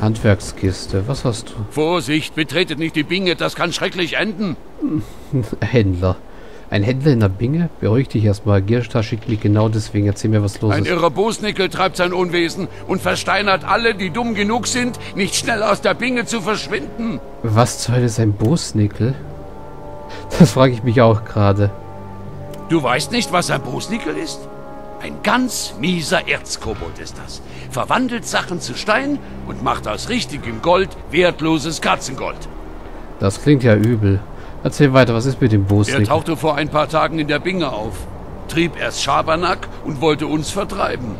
Handwerkskiste, was hast du? Vorsicht, betretet nicht die Binge, das kann schrecklich enden. Händler. Ein Händler in der Binge? Beruhig dich erstmal. Gierschtaschik liegt genau deswegen. Erzähl mir, was los ist. Ein irrer Bosnickel treibt sein Unwesen und versteinert alle, die dumm genug sind, nicht schnell aus der Binge zu verschwinden. Was zur Hölle ist ein Bosnickel? Das frage ich mich auch gerade. Du weißt nicht, was ein Bosnickel ist? Ein ganz mieser Erzkobold ist das. Verwandelt Sachen zu Stein und macht aus richtigem Gold wertloses Katzengold. Das klingt ja übel. Erzähl weiter, was ist mit dem Bosnickel? Er tauchte vor ein paar Tagen in der Binge auf, trieb erst Schabernack und wollte uns vertreiben.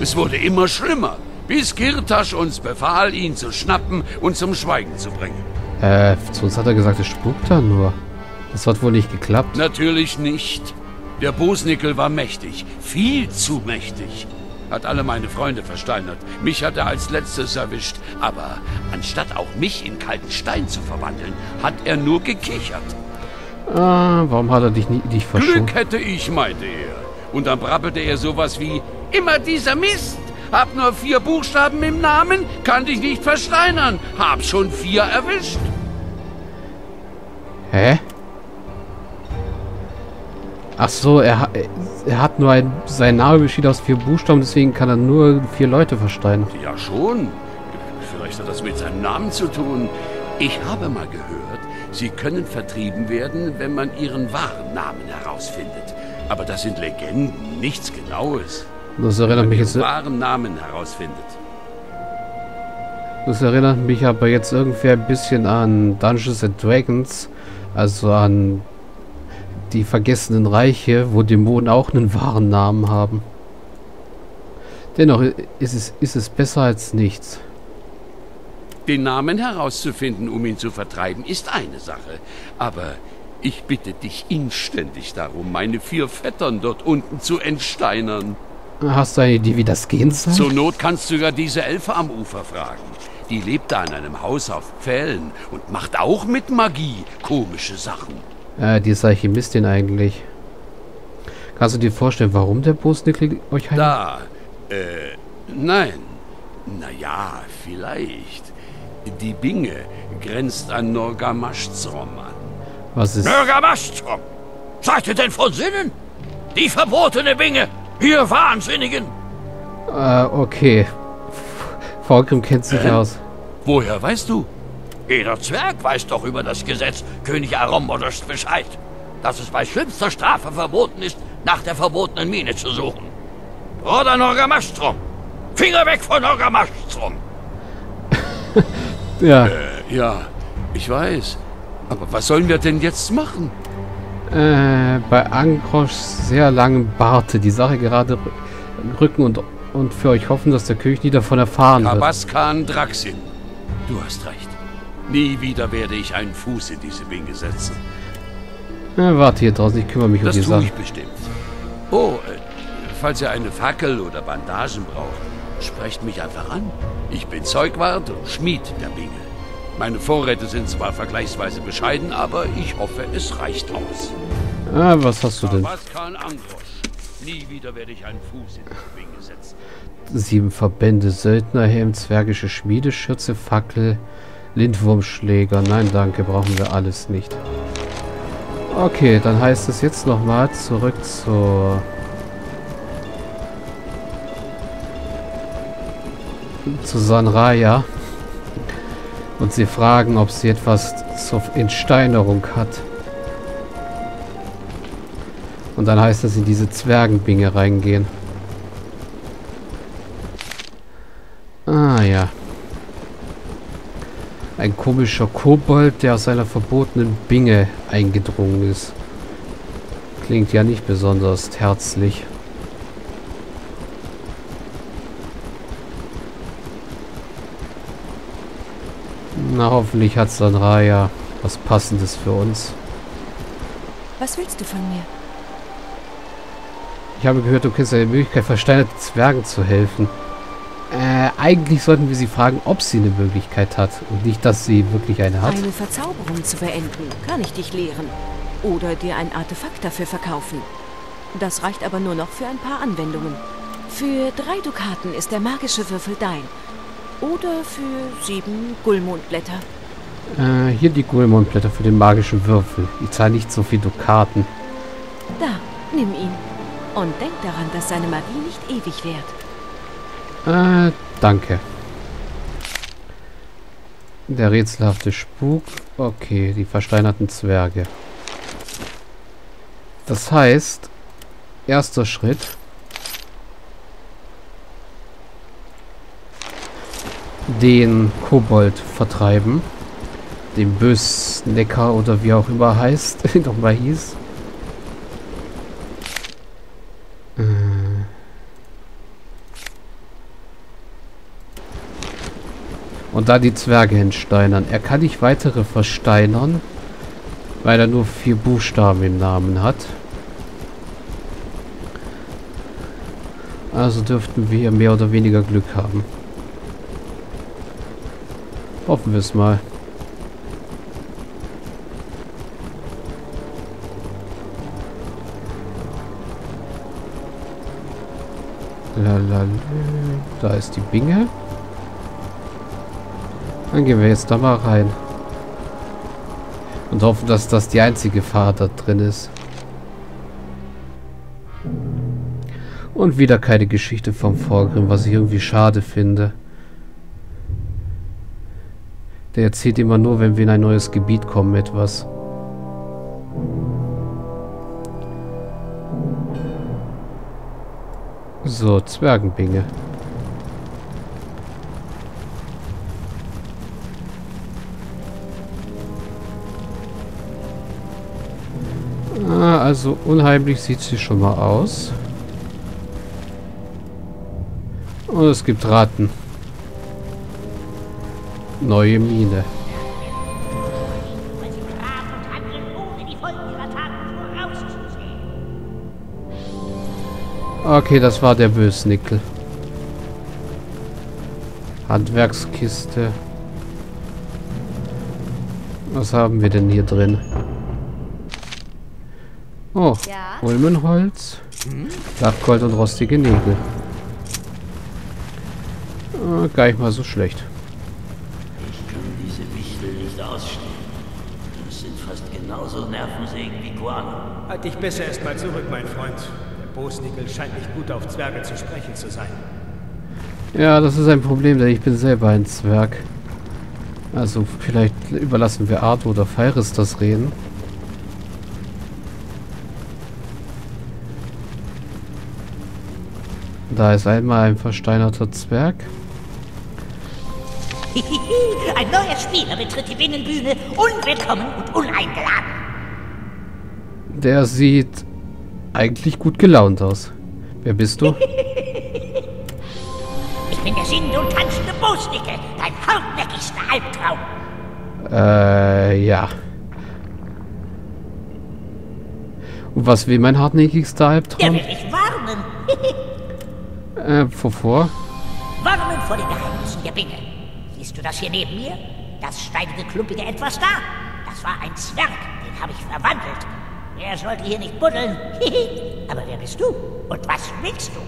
Es wurde immer schlimmer, bis Kirtasch uns befahl, ihn zu schnappen und zum Schweigen zu bringen. Zu uns hat er gesagt, es spukt da nur. Das hat wohl nicht geklappt. Natürlich nicht. Der Bosnickel war mächtig, viel zu mächtig. Hat alle meine Freunde versteinert. Mich hat er als letztes erwischt. Aber anstatt auch mich in kalten Stein zu verwandeln, hat er nur gekichert. Warum hat er dich verschont? Glück hätte ich, meinte er. Und dann brabbelte er sowas wie, immer dieser Mist. Hab nur 4 Buchstaben im Namen, kann dich nicht versteinern. Hab schon 4 erwischt. Hä? Ach so, er hat nur sein Name besteht aus 4 Buchstaben, deswegen kann er nur 4 Leute versteinern. Ja schon, vielleicht hat das mit seinem Namen zu tun. Ich habe mal gehört, sie können vertrieben werden, wenn man ihren wahren Namen herausfindet. Aber das sind Legenden, nichts Genaues. Das erinnert mich jetzt... Wenn man ihren wahren Namen herausfindet. Das erinnert mich aber jetzt irgendwie ein bisschen an Dungeons & Dragons, also an... Die Vergessenen Reiche, wo Dämonen auch einen wahren Namen haben. Dennoch ist es besser als nichts. Den Namen herauszufinden, um ihn zu vertreiben, ist eine Sache. Aber ich bitte dich inständig darum, meine 4 Vettern dort unten zu entsteinern. Hast du eine Idee, wie das gehen soll? Zur Not kannst du ja diese Elfe am Ufer fragen. Die lebt da in einem Haus auf Pfählen und macht auch mit Magie komische Sachen. Die ist Alchemistin eigentlich. Kannst du dir vorstellen, warum der Bosnickel euch heilt? Da, nein. Naja, vielleicht. Die Binge grenzt an Norgamaschzrom an. Was ist... Norgamaschzrom? Seid ihr denn von Sinnen? Die verbotene Binge! Ihr Wahnsinnigen! Okay. Vorgrimm kennt sich aus. Woher weißt du? Jeder Zwerg weiß doch über das Gesetz König Arombos Bescheid, dass es bei schlimmster Strafe verboten ist, nach der verbotenen Mine zu suchen. Oder Norgamastrum! Finger weg von Norgamastrum! Ja. Ja, ich weiß. Aber was sollen wir denn jetzt machen? Bei Angroschs sehr langen Barte die Sache gerade rücken und für euch hoffen, dass der König nie davon erfahren wird. Kabaskan Draxin. Du hast recht. Nie wieder werde ich einen Fuß in diese Binge setzen. Na, warte hier draußen, ich kümmere mich um die Sache. Das tue ich bestimmt. Oh, falls ihr eine Fackel oder Bandagen braucht, sprecht mich einfach an. Ich bin Zeugwart und Schmied der Binge. Meine Vorräte sind zwar vergleichsweise bescheiden, aber ich hoffe, es reicht aus. Ah, was hast du denn? Nie wieder werde ich einen Fuß in diese Binge setzen. 7 Verbände, Söldnerhelm, zwergische Schmiedeschürze, Fackel... Lindwurmschläger. Nein, danke. Brauchen wir alles nicht. Okay, dann heißt es jetzt nochmal zurück zu Sanraya. Und sie fragen, ob sie etwas zur Entsteinerung hat. Und dann heißt es, in diese Zwergenbinge reingehen. Ah, ja. Ein komischer Kobold, der aus seiner verbotenen Binge eingedrungen ist. Klingt ja nicht besonders herzlich. Na, hoffentlich hat Sanraya was Passendes für uns. Was willst du von mir? Ich habe gehört, du kennst eine Möglichkeit, versteinerten Zwergen zu helfen. Eigentlich sollten wir sie fragen, ob sie eine Möglichkeit hat und nicht, dass sie wirklich eine hat. Eine Verzauberung zu beenden, kann ich dich lehren. Oder dir ein Artefakt dafür verkaufen. Das reicht aber nur noch für ein paar Anwendungen. Für 3 Dukaten ist der magische Würfel dein. Oder für 7 Gullmondblätter. Hier die Gullmondblätter für den magischen Würfel. Ich zahle nicht so viel Dukaten. Da, nimm ihn. Und denk daran, dass seine Magie nicht ewig währt. Danke. Der rätselhafte Spuk. Okay, die versteinerten Zwerge. Das heißt, erster Schritt. Den Kobold vertreiben. Den Bösnecker oder wie auch immer heißt. Nochmal hieß. Und da die Zwerge hinsteinern. Er kann nicht weitere versteinern, weil er nur 4 Buchstaben im Namen hat. Also dürften wir mehr oder weniger Glück haben. Hoffen wir es mal. Lalalala. Da ist die Binge. Dann gehen wir jetzt da mal rein. Und hoffen, dass das die einzige Fahrt da drin ist. Und wieder keine Geschichte vom Vorgrimm, was ich irgendwie schade finde. Der erzählt immer nur, wenn wir in ein neues Gebiet kommen, etwas. So, Zwergenbinge. Ah, also unheimlich sieht sie schon mal aus. Und es gibt Ratten. Neue Mine. Okay, das war der Bosnickel. Handwerkskiste. Was haben wir denn hier drin? Oh, ja. Ulmenholz, Blattgold und rostige Nägel. Gar nicht mal so schlecht. Ich kann diese Wichtel nicht ausstehen. Das sind fast genauso nervensägend wie Guano. Halt dich besser erstmal zurück, mein Freund. Der Bosnickel scheint nicht gut auf Zwerge zu sprechen zu sein. Ja, das ist ein Problem, denn ich bin selber ein Zwerg. Also vielleicht überlassen wir Arthur oder Feiris das Reden. Da ist einmal ein versteinerter Zwerg. Ein neuer Spieler betritt die Binnenbühne, unwillkommen und uneingeladen. Der sieht eigentlich gut gelaunt aus. Wer bist du? Ich bin der singende und tanzende Bosnickel, dein hartnäckigster Albtraum. Ja. Und was will mein hartnäckigster Albtraum? Der will mich warnen. Wovor? Warnen vor den Geheimnissen der Binge. Siehst du das hier neben mir? Das steigende, klumpige Etwas da. Das war ein Zwerg, den habe ich verwandelt. Er sollte hier nicht buddeln. Aber wer bist du? Und was willst du?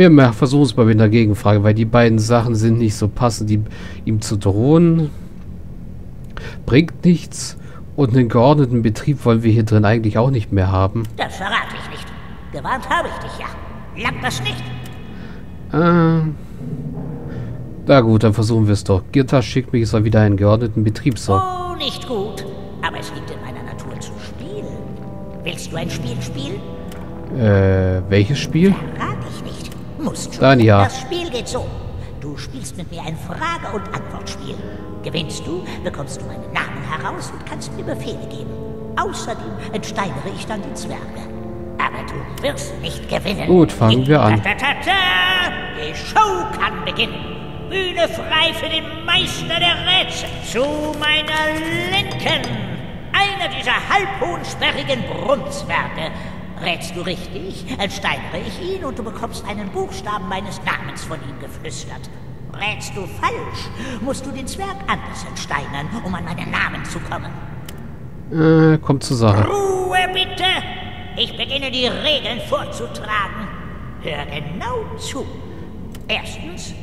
Wir versuchen es mal mit einer Gegenfrage, weil die beiden Sachen sind nicht so passend. Ihm zu drohen bringt nichts und einen geordneten Betrieb wollen wir hier drin eigentlich auch nicht mehr haben. Das verrate ich nicht. Gewarnt habe ich dich ja. Lapp das nicht. Na gut, dann versuchen wir es doch. Girta schickt mich zwar wieder einen geordneten Betrieb so. Oh, nicht gut. Aber es liegt in meiner Natur zu spielen. Willst du ein Spiel spielen? Welches Spiel? Verrate ich nicht. Musst schon. Dann ja. Das Spiel geht so. Du spielst mit mir ein Frage- und Antwortspiel. Gewinnst du, bekommst du meinen Namen heraus und kannst mir Befehle geben. Außerdem entsteinere ich dann die Zwerge. Aber du wirst nicht gewinnen. Gut, fangen wir an. Die Show kann beginnen. Bühne frei für den Meister der Rätsel. Zu meiner Linken. Einer dieser halbhohen, sperrigen Brunnzwerge. Rätst du richtig, entsteinere ich ihn und du bekommst einen Buchstaben meines Namens von ihm geflüstert. Rätst du falsch, musst du den Zwerg anders entsteinern, um an meinen Namen zu kommen. Kommt zur Sache. Ruhe bitte! Ich beginne die Regeln vorzutragen. Hör genau zu. Erstens,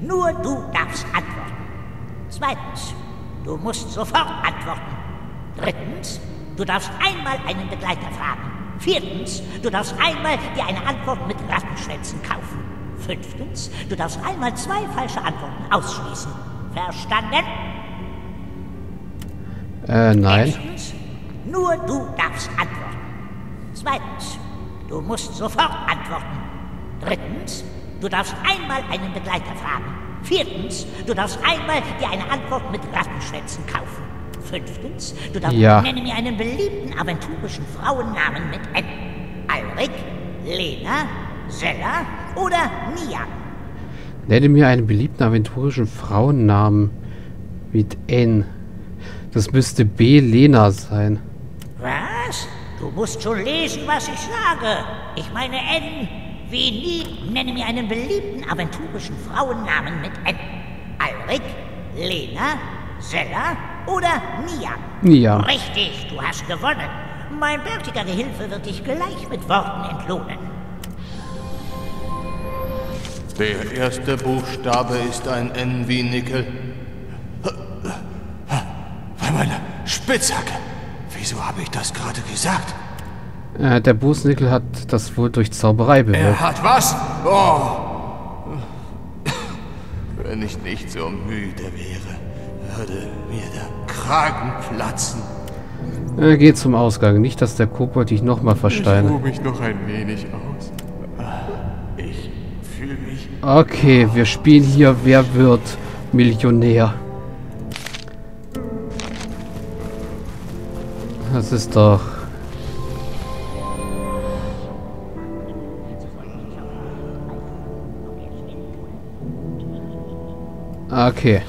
nur du darfst antworten. Zweitens, du musst sofort antworten. Drittens, du darfst einmal einen Begleiter fragen. Viertens, du darfst einmal dir eine Antwort mit Rattenschwänzen kaufen. Fünftens, du darfst einmal 2 falsche Antworten ausschließen. Verstanden? Nein. Erstens, nur du darfst antworten. Zweitens, du musst sofort antworten. Drittens, du darfst einmal einen Begleiter fragen. Viertens, du darfst einmal dir eine Antwort mit Rattenschwänzen kaufen. Fünftens, du darfst nenne mir einen beliebten aventurischen Frauennamen mit N. Alrik, Lena, Sella oder Mia. Nenne mir einen beliebten aventurischen Frauennamen mit N. Das müsste B. Lena sein. Was? Du musst schon lesen, was ich sage. Ich meine N. Wie nie, nenne mir einen beliebten aventurischen Frauennamen mit N. Alrik, Lena, Sella oder Mia. Mia. Richtig, du hast gewonnen. Mein bärtiger Gehilfe wird dich gleich mit Worten entlohnen. Der erste Buchstabe ist ein N wie Nickel. Bei meiner Spitzhacke. Wieso habe ich das gerade gesagt? Der Bosnickel hat das wohl durch Zauberei bewirkt. Er hat was? Oh! Wenn ich nicht so müde wäre, würde mir der Kragen platzen. Geh zum Ausgang. Nicht, dass der Kobold dich nochmal versteine. Ich ruhe mich noch ein wenig aus. Ich fühle mich... Okay, wir spielen hier Wer wird Millionär? Das ist doch... Okay.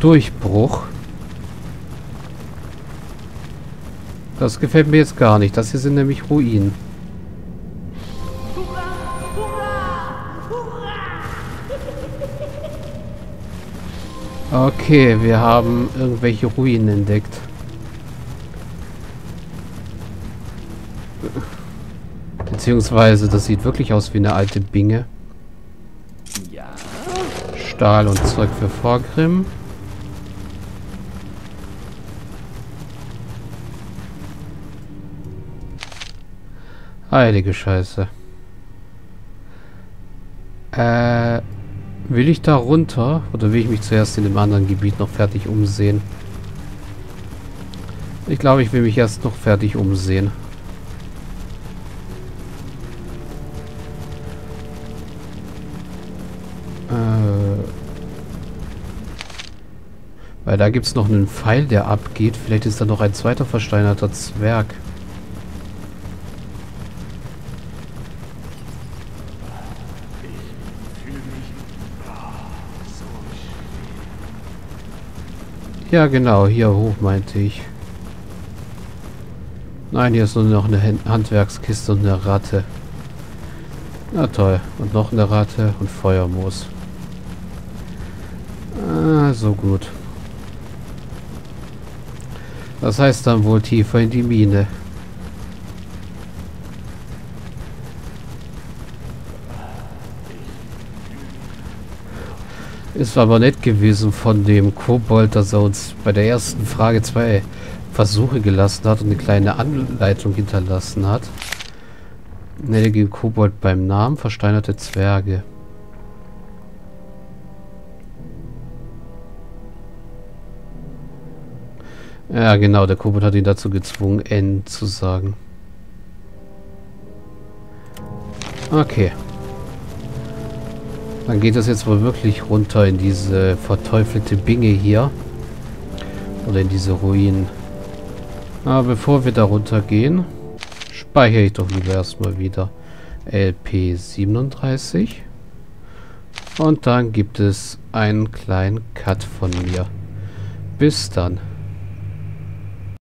Durchbruch. Das gefällt mir jetzt gar nicht. Das hier sind nämlich Ruinen. Hurra, hurra, hurra. Okay, wir haben irgendwelche Ruinen entdeckt. Beziehungsweise, das sieht wirklich aus wie eine alte Binge. Stahl und Zeug für Vorgrimm. Heilige Scheiße. Will ich da runter? Oder will ich mich zuerst in dem anderen Gebiet noch fertig umsehen? Ich glaube, ich will mich erst noch fertig umsehen. Weil da gibt es noch einen Pfeil, der abgeht. Vielleicht ist da noch ein zweiter versteinerter Zwerg. Ja genau, hier hoch meinte ich. Nein, hier ist nur noch eine Handwerkskiste und eine Ratte. Na toll. Und noch eine Ratte und Feuermoos. Ah, so gut. Das heißt dann wohl tiefer in die Mine. Ist aber nett gewesen von dem Kobold, dass er uns bei der ersten Frage 2 Versuche gelassen hat und eine kleine Anleitung hinterlassen hat. Nenne den Kobold beim Namen, versteinerte Zwerge. Ja, genau, der Kobold hat ihn dazu gezwungen, N zu sagen. Okay. Dann geht das jetzt wohl wirklich runter in diese verteufelte Binge hier. Oder in diese Ruinen. Aber bevor wir da runter gehen, speichere ich doch lieber erstmal wieder LP 37. Und dann gibt es einen kleinen Cut von mir. Bis dann.